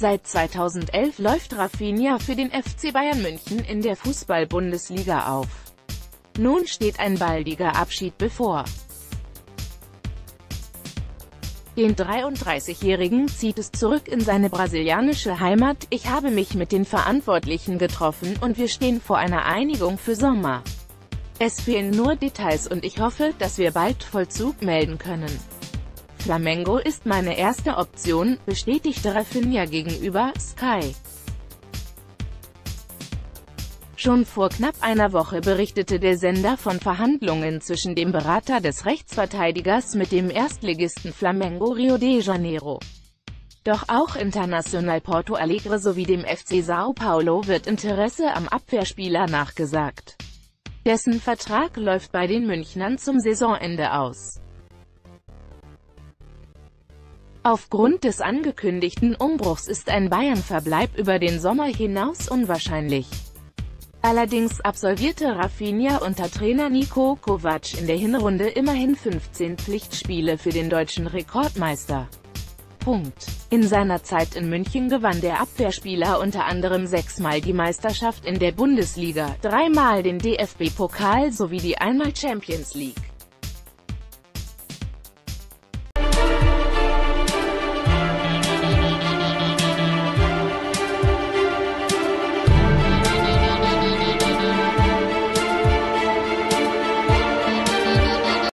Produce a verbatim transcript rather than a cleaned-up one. Seit zweitausendelf läuft Rafinha für den F C Bayern München in der Fußball-Bundesliga auf. Nun steht ein baldiger Abschied bevor. Den dreiunddreißigjährigen zieht es zurück in seine brasilianische Heimat. Ich habe mich mit den Verantwortlichen getroffen und wir stehen vor einer Einigung für Sommer. Es fehlen nur Details und ich hoffe, dass wir bald Vollzug melden können. Flamengo ist meine erste Option, bestätigte Rafinha gegenüber Sky. Schon vor knapp einer Woche berichtete der Sender von Verhandlungen zwischen dem Berater des Rechtsverteidigers mit dem Erstligisten Flamengo Rio de Janeiro. Doch auch Internacional Porto Alegre sowie dem F C São Paulo wird Interesse am Abwehrspieler nachgesagt. Dessen Vertrag läuft bei den Münchnern zum Saisonende aus. Aufgrund des angekündigten Umbruchs ist ein Bayern-Verbleib über den Sommer hinaus unwahrscheinlich. Allerdings absolvierte Rafinha unter Trainer Nico Kovac in der Hinrunde immerhin fünfzehn Pflichtspiele für den deutschen Rekordmeister. Punkt. In seiner Zeit in München gewann der Abwehrspieler unter anderem sechsmal die Meisterschaft in der Bundesliga, dreimal den D F B-Pokal sowie die einmal Champions League.